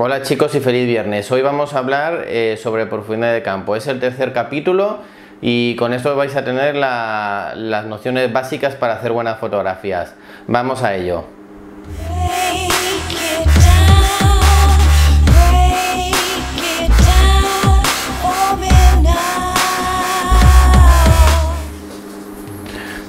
Hola chicos y feliz viernes. Hoy vamos a hablar sobre profundidad de campo. Es el tercer capítulo y con esto vais a tener las nociones básicas para hacer buenas fotografías. Vamos a ello.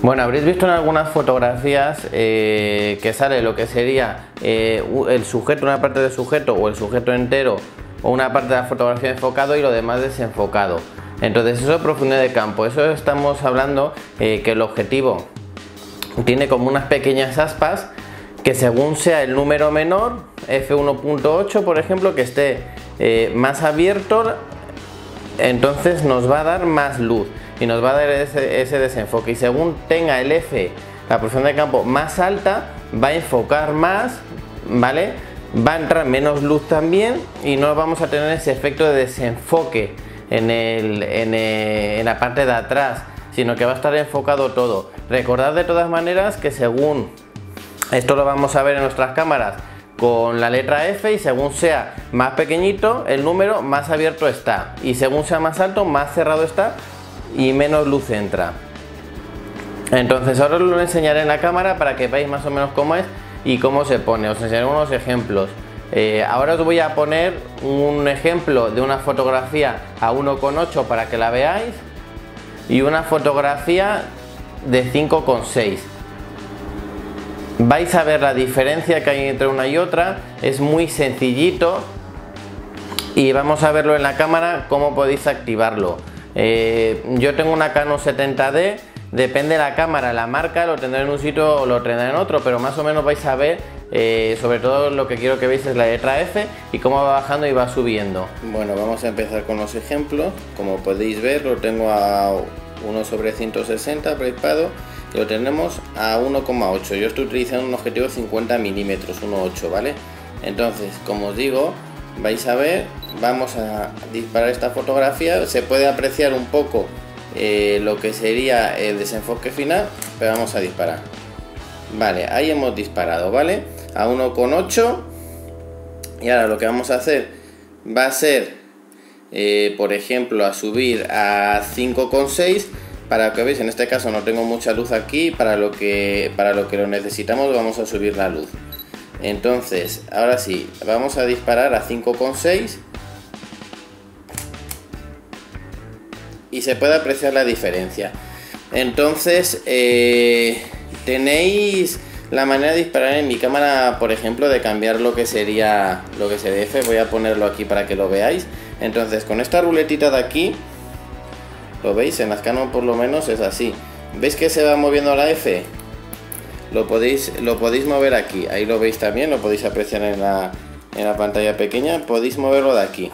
Bueno, habréis visto en algunas fotografías que sale lo que sería el sujeto, una parte del sujeto o el sujeto entero o una parte de la fotografía enfocado y lo demás desenfocado. Entonces eso es profundidad de campo. Eso estamos hablando que el objetivo tiene como unas pequeñas aspas que según sea el número menor, f1.8 por ejemplo, que esté más abierto, entonces nos va a dar más luz y nos va a dar ese desenfoque, y según tenga el F, la profundidad de campo más alta, va a enfocar más, ¿vale? Va a entrar menos luz también y no vamos a tener ese efecto de desenfoque en la parte de atrás, sino que va a estar enfocado todo. Recordad de todas maneras que según, esto lo vamos a ver en nuestras cámaras, con la letra F, y según sea más pequeñito el número, más abierto está, y según sea más alto, más cerrado está y menos luz entra. Entonces ahora os lo enseñaré en la cámara para que veáis más o menos cómo es y cómo se pone. Os enseñaré unos ejemplos. Ahora os voy a poner un ejemplo de una fotografía a 1.8 para que la veáis y una fotografía de 5.6. Vais a ver la diferencia que hay entre una y otra. Es muy sencillito y vamos a verlo en la cámara cómo podéis activarlo. Yo tengo una Canon 70D, depende de la cámara, la marca lo tendrá en un sitio o lo tendrá en otro, pero más o menos vais a ver, sobre todo lo que quiero que veáis es la letra F y cómo va bajando y va subiendo. Bueno, vamos a empezar con los ejemplos. Como podéis ver, lo tengo a 1/160 prespado y lo tenemos a 1,8. Yo estoy utilizando un objetivo 50 milímetros, 1.8, ¿vale? Entonces, como os digo, vais a ver, vamos a disparar esta fotografía. Se puede apreciar un poco lo que sería el desenfoque final, pero vamos a disparar. Vale, ahí hemos disparado, ¿vale? A 1,8. Y ahora lo que vamos a hacer va a ser, por ejemplo, a subir a 5,6. Para que veáis, en este caso no tengo mucha luz aquí, para lo que lo necesitamos vamos a subir la luz. Entonces, ahora sí, vamos a disparar a 5,6 y se puede apreciar la diferencia. Entonces, tenéis la manera de disparar en mi cámara, por ejemplo, de cambiar lo que sería F. Voy a ponerlo aquí para que lo veáis. Entonces, con esta ruletita de aquí, lo veis, en las Canon por lo menos es así. ¿Veis que se va moviendo la F? Lo podéis mover aquí, ahí lo veis también, lo podéis apreciar en la pantalla pequeña, podéis moverlo de aquí.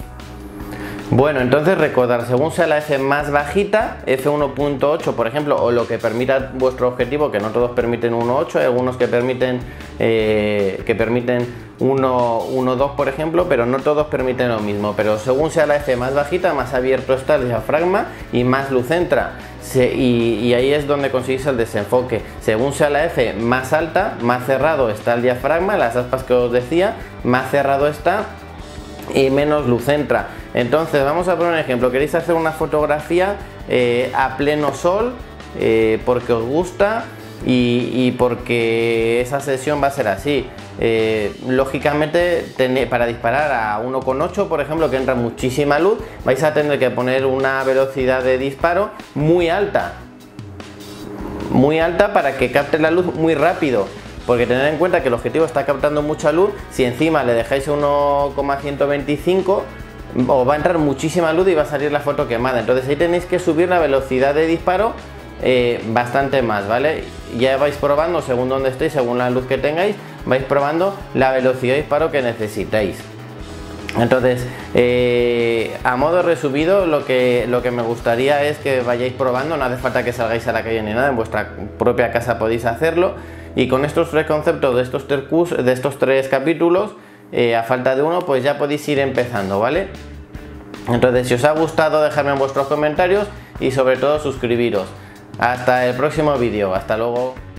Bueno, entonces recordar, según sea la F más bajita, F1.8 por ejemplo, o lo que permita vuestro objetivo, que no todos permiten 1.8, hay algunos que permiten 1.2 por ejemplo, pero no todos permiten lo mismo. Pero según sea la F más bajita, más abierto está el diafragma y más luz entra. Y ahí es donde conseguís el desenfoque. Según sea la F más alta, más cerrado está el diafragma, las aspas que os decía, más cerrado está y menos luz entra. Entonces vamos a poner un ejemplo. Queréis hacer una fotografía a pleno sol porque os gusta y porque esa sesión va a ser así. Lógicamente, para disparar a 1,8 por ejemplo, que entra muchísima luz, vais a tener que poner una velocidad de disparo muy alta para que capte la luz muy rápido, porque tened en cuenta que el objetivo está captando mucha luz. Si encima le dejáis 1,125, os va a entrar muchísima luz y va a salir la foto quemada. Entonces ahí tenéis que subir la velocidad de disparo bastante más, ¿vale? Ya vais probando según donde estéis, según la luz que tengáis, vais probando la velocidad de disparo que necesitáis. Entonces, a modo resumido, lo que me gustaría es que vayáis probando. No hace falta que salgáis a la calle ni nada, en vuestra propia casa podéis hacerlo. Y con estos tres conceptos de estos tres capítulos, a falta de uno, pues ya podéis ir empezando, ¿vale? Entonces, si os ha gustado, dejadme en vuestros comentarios y sobre todo suscribiros. Hasta el próximo vídeo, hasta luego.